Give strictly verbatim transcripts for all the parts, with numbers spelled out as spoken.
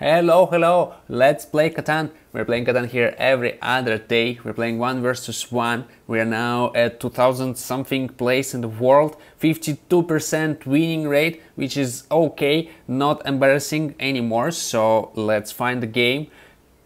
Hello, hello, let's play Catan. We're playing Catan here every other day. We're playing one versus one. We are now at two thousand something place in the world. fifty-two percent winning rate, which is okay, not embarrassing anymore. So let's find the game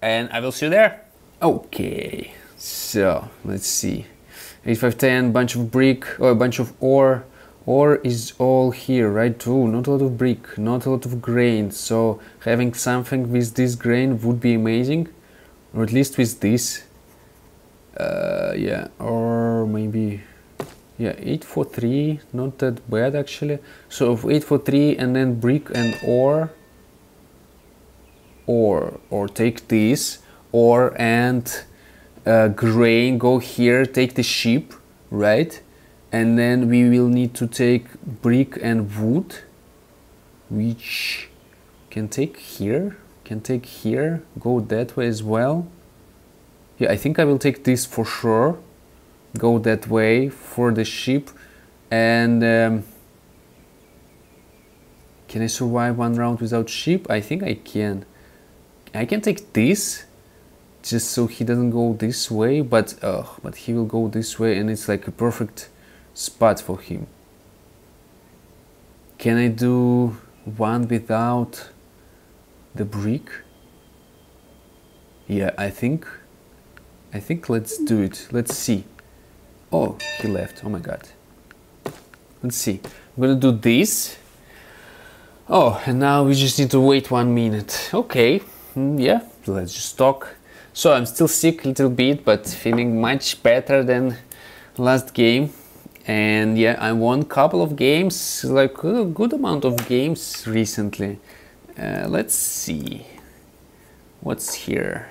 and I will see you there. Okay, so let's see. eight five ten, bunch of brick, or oh, a bunch of ore. Ore is all here, right? Ooh, not a lot of brick, not a lot of grain, so having something with this grain would be amazing, or at least with this. Uh, yeah, or maybe, yeah, eight four three, not that bad actually. So eight four three and then brick and ore, or or take this, or and uh, grain, go here, take the sheep, right? And then we will need to take brick and wood, which can take here, can take here, go that way as well. Yeah, I think I will take this for sure, go that way for the sheep. And um, can I survive one round without sheep? I think I can. I can take this, just so he doesn't go this way, but, uh, but he will go this way and it's like a perfect spot for him. Can I do one without the brick? Yeah, I think I think let's do it. Let's see. Oh, he left. Oh my god. Let's see. I'm gonna do this. Oh, and now we just need to wait one minute. Okay. Mm, yeah, let's just talk. So I'm still sick a little bit, but feeling much better than last game. And yeah, I won a couple of games, like a good amount of games recently. Uh, let's see what's here.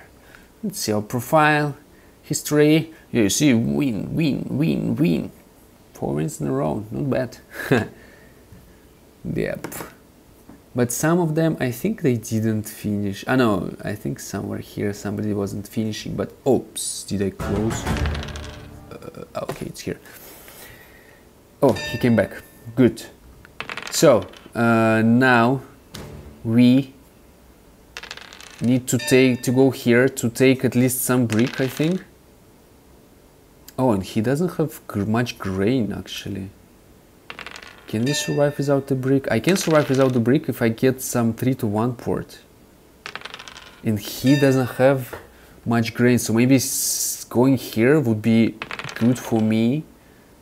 Let's see our profile, history. You see, win, win, win, win. Four wins in a row, not bad. Yep. But some of them, I think they didn't finish. I know, I think somewhere here somebody wasn't finishing, but oops, did I close? Uh, okay, it's here. Oh, he came back. Good. So, uh, now we need to take to go here to take at least some brick, I think. Oh, and he doesn't have gr much grain, actually. Can we survive without the brick? I can survive without the brick if I get some three to one port. And he doesn't have much grain, so maybe going here would be good for me,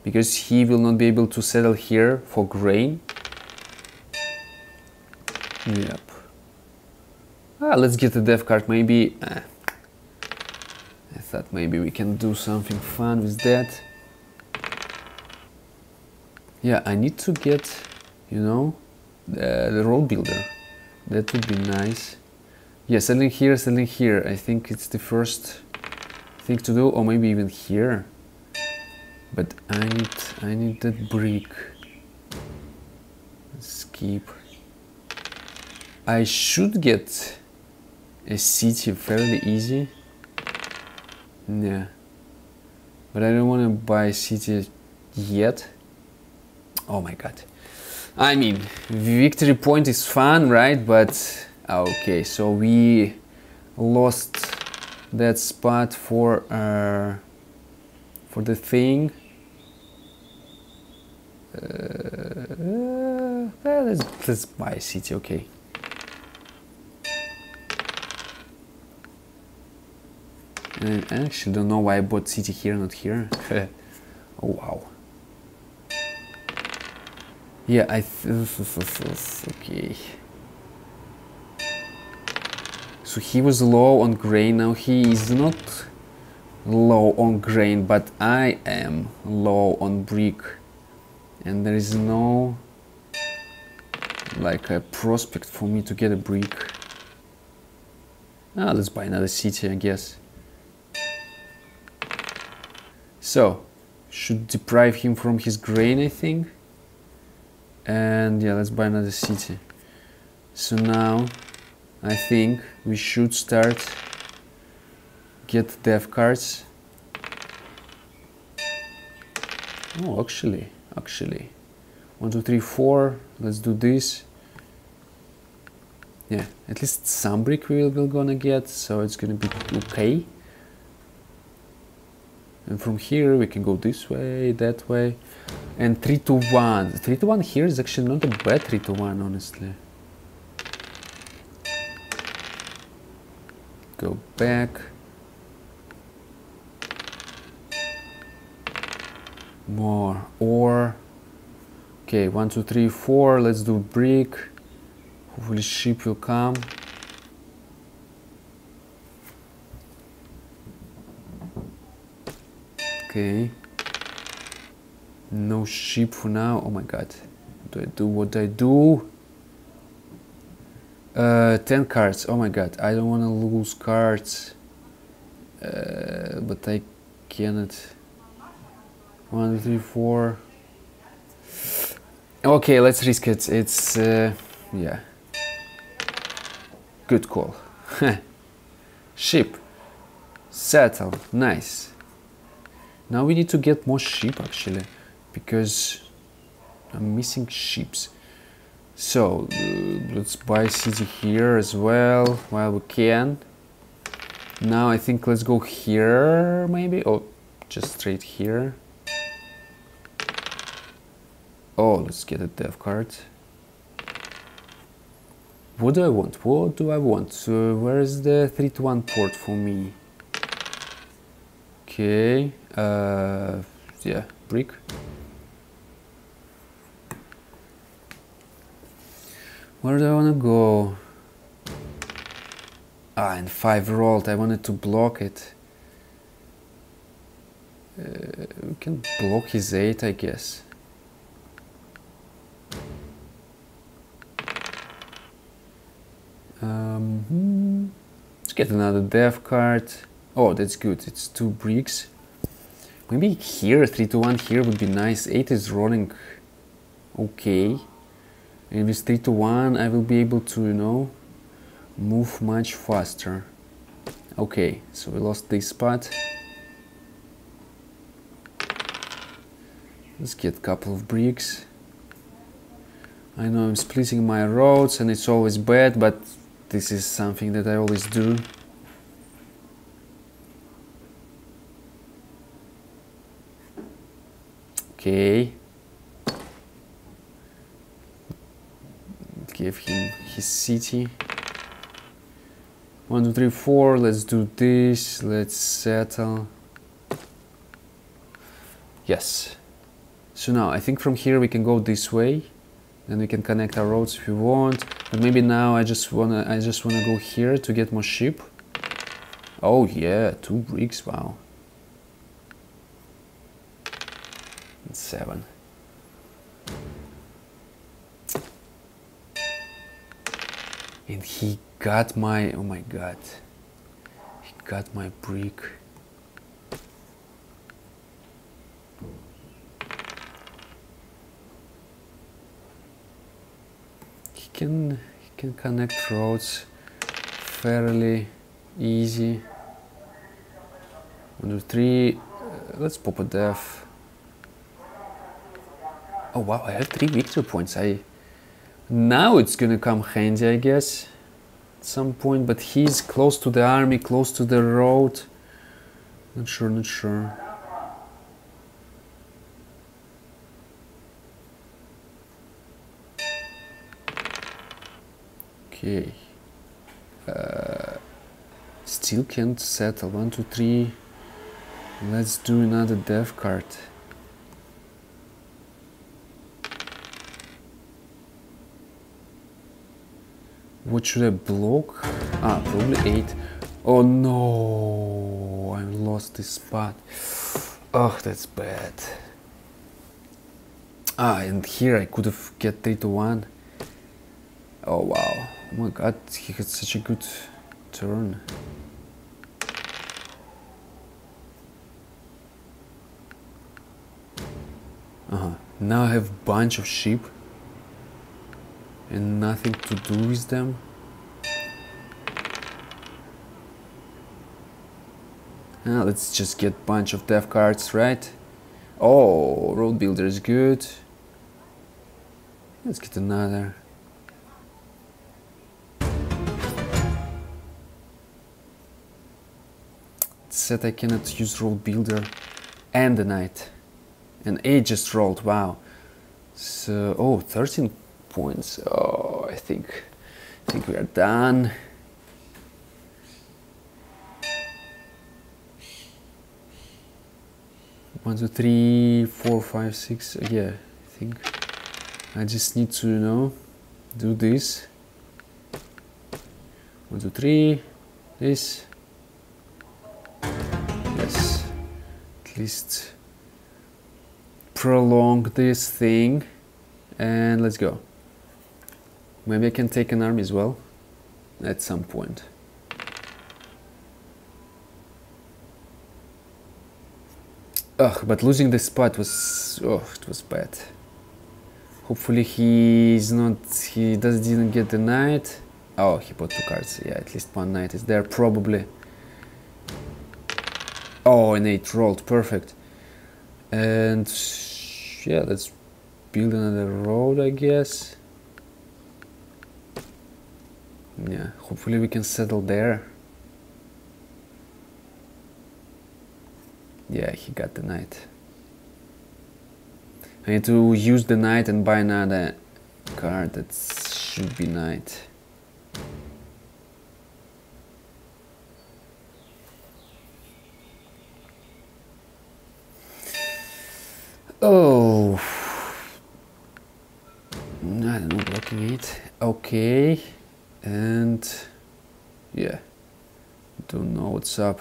because he will not be able to settle here for grain. Yep. Ah, let's get the dev card, maybe. Ah. I thought maybe we can do something fun with that. Yeah, I need to get, you know, uh, the road builder. That would be nice. Yeah, settling here, settling here. I think it's the first thing to do, or maybe even here. But I need, I need that brick. Skip. I should get a city fairly easy. Yeah. But I don't want to buy a city yet. Oh my god. I mean, victory point is fun, right? But okay, so we lost that spot for uh, for the thing. Uh, uh, let's, let's buy a city, okay. And I actually don't know why I bought city here, not here. Oh wow. Yeah, I th okay. So he was low on grain. Now he is not low on grain, but I am low on brick. And there is no like a prospect for me to get a brick. Ah, let's buy another city, I guess. So, should deprive him from his grain, I think. And yeah, let's buy another city. So now, I think we should start get dev cards. Oh, actually. Actually, one, two, three, four. Let's do this. yeah, at least some brick we will gonna get, so it's gonna be okay. And from here we can go this way, that way, and three to one. three to one here is actually not a bad three to one, honestly. Go back. More ore. Okay, one, two, three, four. Let's do brick. Hopefully sheep will come. Okay. No sheep for now. Oh my god. Do I do what I do? Uh, ten cards. Oh my god. I don't want to lose cards. Uh, but I cannot. One, three, four. Okay, let's risk it. It's uh, yeah. Good call. Sheep. Settle. Nice. Now we need to get more sheep actually, because I'm missing sheeps. So uh, let's buy city here as well while we can. Now I think let's go here maybe. Oh, just straight here. Oh, let's get a dev card. What do I want? What do I want? So where is the three to one port for me? Okay, uh, yeah, brick. Where do I want to go? Ah, and five rolled. I wanted to block it. Uh, we can block his eight, I guess. Um, let's get another dev card. Oh, that's good. It's two bricks. Maybe here, three to one here would be nice. eight is rolling okay. And with three to one, I will be able to, you know, move much faster. Okay, so we lost this spot. Let's get a couple of bricks. I know I'm splitting my roads and it's always bad, but this is something that I always do. Okay. Give him his city. One, two, three, four. Let's do this. Let's settle. Yes. So now I think from here we can go this way. Then we can connect our roads if we want. But maybe now I just wanna I just wanna go here to get more sheep. Oh yeah, two bricks, wow. And seven. And he got my, oh my god. He got my brick. Can, he can connect roads fairly easy. One, two, three. Uh, let's pop a dev. Oh wow! I have three victory points. I now it's gonna come handy, I guess, at some point. But he's close to the army, close to the road. Not sure. Not sure. Okay, uh, still can't settle. One, two, three. Let's do another dev card. What should I block? Ah, probably eight. Oh no, I lost this spot. Oh, that's bad. Ah, and here I could have get three to one. Oh wow. Oh my god, he had such a good turn. Uh-huh. Now I have a bunch of sheep and nothing to do with them. Ah, let's just get a bunch of dev cards, right? Oh, road builder is good. Let's get another. said I cannot use World Builder and the knight. And eight just rolled, wow. So, oh, thirteen points. Oh, I think, I think we are done. One, two, three, four, five, six. Yeah, I think I just need to, you know, do this. One, two, three. This. Yes. At least prolong this thing, and let's go. Maybe I can take an army as well at some point. Ugh, but losing this spot was, oh, it was bad. Hopefully he's not, he does didn't get the knight. Oh, he bought two cards. Yeah, at least one knight is there probably. Oh, and eight rolled, perfect. And yeah, let's build another road, I guess. Yeah, hopefully we can settle there. Yeah, he got the knight. I need to use the knight and buy another card that should be knight. Oh, I don't know, blocking it. Okay, and yeah, don't know what's up.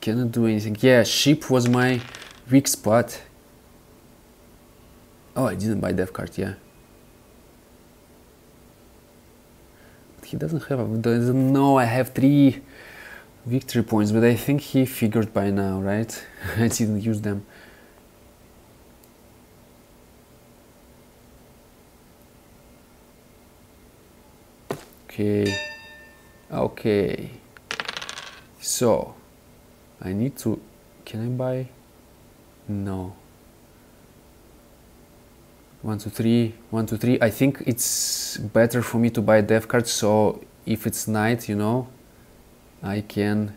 Cannot do anything. Yeah, ship was my weak spot. Oh, I didn't buy dev card, yeah. But he doesn't have, a, doesn't know I have three victory points, but I think he figured by now, right? I didn't use them. Okay, okay, so I need to, can I buy? No. One, two, three, one, two, three. I think it's better for me to buy a dev card, so if it's knight, you know, I can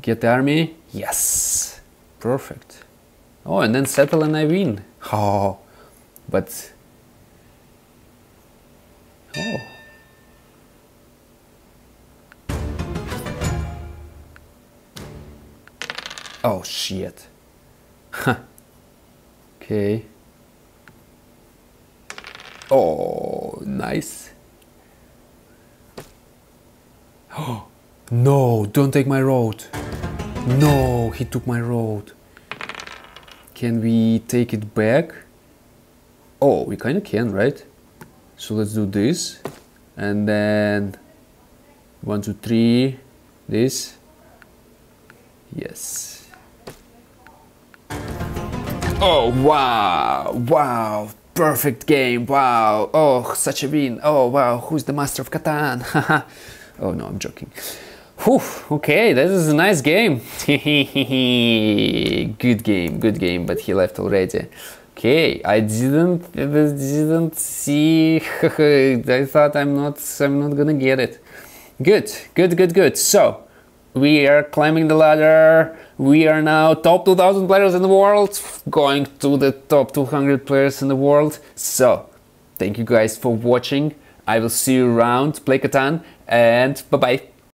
get the army. Yes, perfect. Oh, and then settle and I win. Oh, but, oh. Oh shit. Huh. Okay. Oh, nice. Oh, no, don't take my road. No, he took my road. Can we take it back? Oh, we kind of can, right? So let's do this. And then one, two, three, this. Yes. Oh, wow, wow, perfect game, wow, oh, such a win, oh, wow, who's the master of Catan, haha, oh, no, I'm joking. Whew, okay, this is a nice game, good game, good game, but he left already. Okay, I didn't, didn't see, I thought I'm not, I'm not gonna get it. Good, good, good, good, so. We are climbing the ladder. We are now top two thousand players in the world, going to the top two hundred players in the world. So, thank you guys for watching. I will see you around. Play Catan and bye-bye.